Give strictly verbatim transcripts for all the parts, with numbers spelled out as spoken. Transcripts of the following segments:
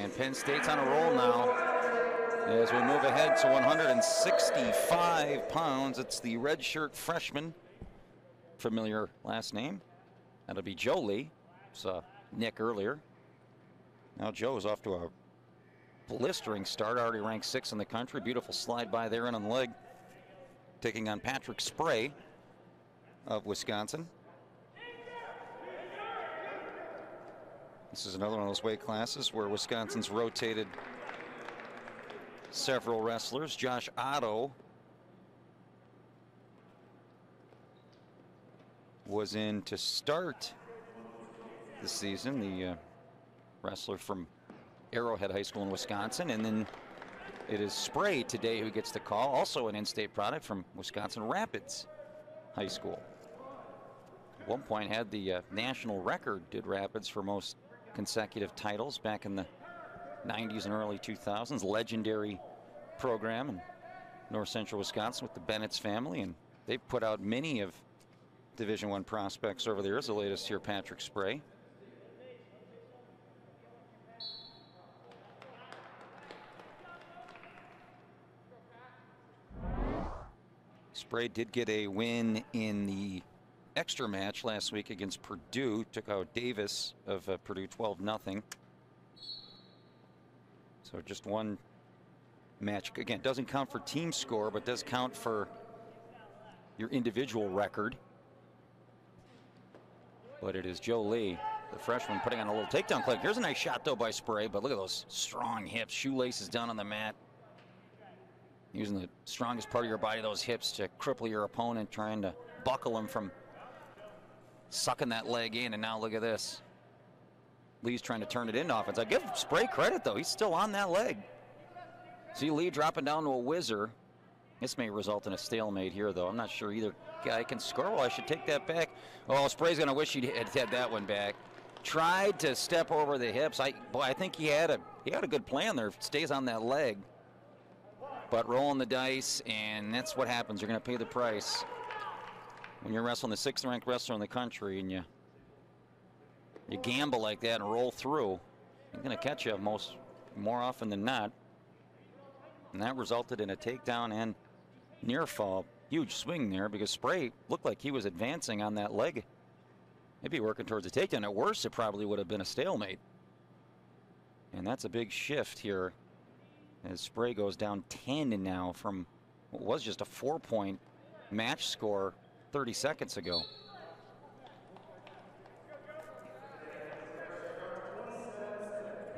and Penn State's on a roll now. As we move ahead to one hundred sixty-five pounds, it's the redshirt freshman, familiar last name. That'll be Joe Lee. It's uh, Nick earlier. Now Joe's off to a blistering start, already ranked sixth in the country. Beautiful slide by there in on the leg, taking on Patrick Spray of Wisconsin. This is another one of those weight classes where Wisconsin's rotated several wrestlers. Josh Otto was in to start the season, the uh, wrestler from Arrowhead High School in Wisconsin, and then it is Spray today who gets the call, also an in-state product from Wisconsin Rapids High School. At one point had the uh, national record, did Rapids, for most consecutive titles back in the nineties and early two thousands. Legendary program in north central Wisconsin with the Bennett's family, and they've put out many of Division One prospects over the years. The latest here, Patrick Spray. Spray did get a win in the extra match last week against Purdue, took out Davis of uh, Purdue twelve nothing. So just one match. Again, doesn't count for team score, but does count for your individual record. But it is Joe Lee, the freshman, putting on a little takedown click. Here's a nice shot, though, by Spray, but look at those strong hips. Shoelaces down on the mat. Using the strongest part of your body, those hips, to cripple your opponent, trying to buckle him from sucking that leg in. And now look at this. Lee's trying to turn it into offense. I give Spray credit, though. He's still on that leg. See Lee dropping down to a whizzer. This may result in a stalemate here, though. I'm not sure either guy can score. Well, I should take that back. Oh, Spray's going to wish he had had that one back. Tried to step over the hips. I, boy, I think he had a he had a good plan there. Stays on that leg. But rolling the dice, and that's what happens. You're going to pay the price when you're wrestling the sixth-ranked wrestler in the country, and you. You gamble like that and roll through, I'm going to catch you most more often than not. And that resulted in a takedown and near fall. Huge swing there because Spray looked like he was advancing on that leg. Maybe working towards a takedown. At worst, it probably would have been a stalemate. And that's a big shift here as Spray goes down ten now from what was just a four-point match score thirty seconds ago.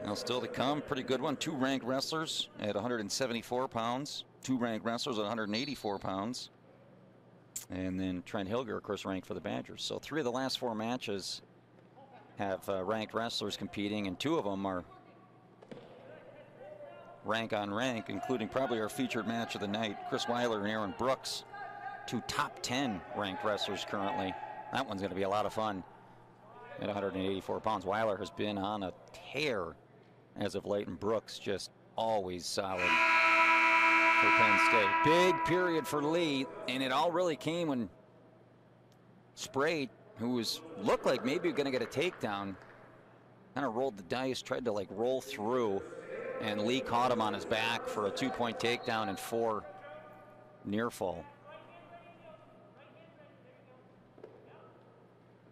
Now still to come, pretty good one. Two ranked wrestlers at one hundred seventy-four pounds. Two ranked wrestlers at one hundred eighty-four pounds. And then Trent Hilger, of course, ranked for the Badgers. So three of the last four matches have uh, ranked wrestlers competing, and two of them are rank on rank, including probably our featured match of the night, Chris Weiler and Aaron Brooks, two top ten ranked wrestlers currently. That one's going to be a lot of fun at one hundred eighty-four pounds. Weiler has been on a tear as of late, and Brooks just always solid for Penn State. Big period for Lee, and it all really came when Spray, who was looked like maybe going to get a takedown, kind of rolled the dice, tried to like roll through, and Lee caught him on his back for a two-point takedown and four near fall.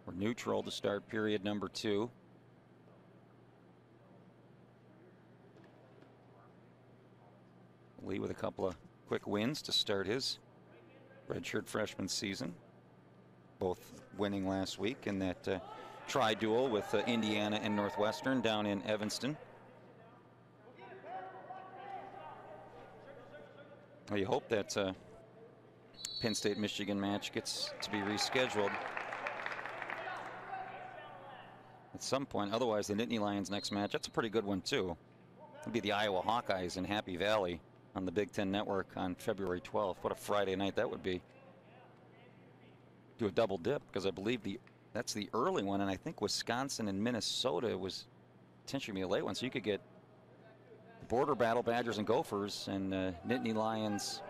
We're neutral to start period number two. Lee with a couple of quick wins to start his redshirt freshman season. Both winning last week in that uh, tri-duel with uh, Indiana and Northwestern down in Evanston. We hope that uh, Penn State-Michigan match gets to be rescheduled at some point. Otherwise, the Nittany Lions next match, that's a pretty good one, too. It'll be the Iowa Hawkeyes in Happy Valley on the Big Ten Network on February twelfth. What a Friday night that would be. Do a double dip, because I believe the that's the early one, and I think Wisconsin and Minnesota was potentially a late one, so you could get border battle, Badgers and Gophers, and uh, Nittany Lions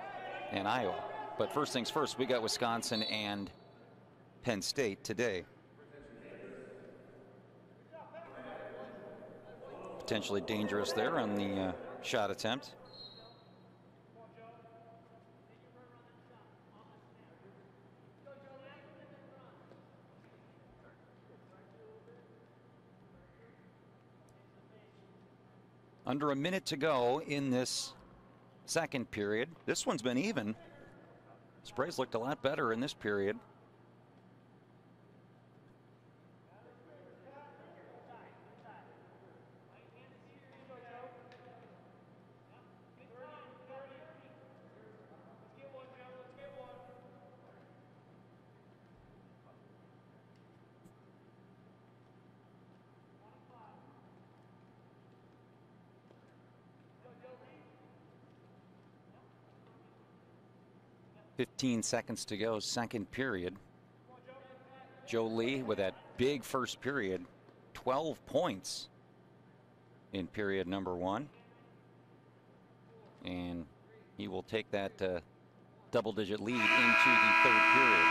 and Iowa. But first things first, we got Wisconsin and Penn State today. potentially dangerous there on the uh, shot attempt. Under a minute to go in this second period. This one's been even. Spray's looked a lot better in this period. fifteen seconds to go, second period. Joe Lee with that big first period, twelve points in period number one. And he will take that uh, double digit lead into the third period.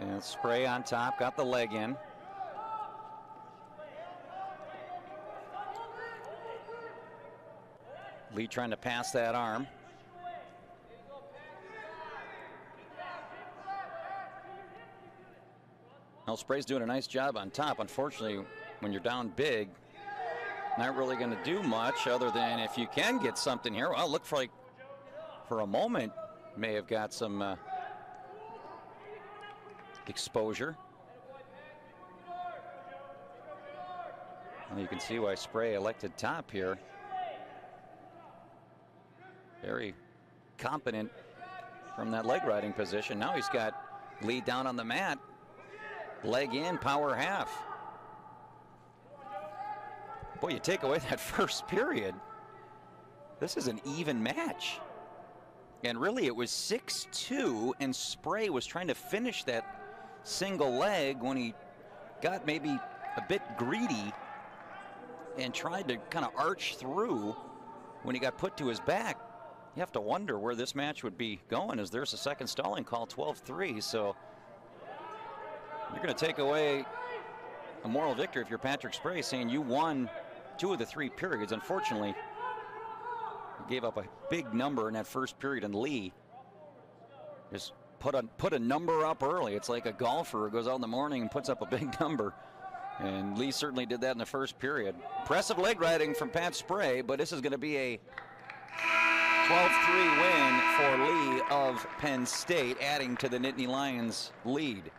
And Spray on top, got the leg in. Lee trying to pass that arm. Now Spray's doing a nice job on top. Unfortunately, when you're down big, not really going to do much other than if you can get something here. Well, it looked like for a moment may have got some uh, exposure. Well, you can see why Spray elected top here. Very competent from that leg riding position. Now he's got Lee down on the mat. Leg in, power half. Boy, you take away that first period. This is an even match. And really it was six two, and Spray was trying to finish that single leg when he got maybe a bit greedy and tried to kind of arch through when he got put to his back. You have to wonder where this match would be going, as there's a second stalling call, twelve three. So you're going to take away a moral victory if you're Patrick Spray, saying you won two of the three periods. Unfortunately, you gave up a big number in that first period, and Lee just Put a, put a number up early. It's like a golfer who goes out in the morning and puts up a big number. And Lee certainly did that in the first period. Impressive leg riding from Pat Spray, but this is going to be a twelve three win for Lee of Penn State, adding to the Nittany Lions lead.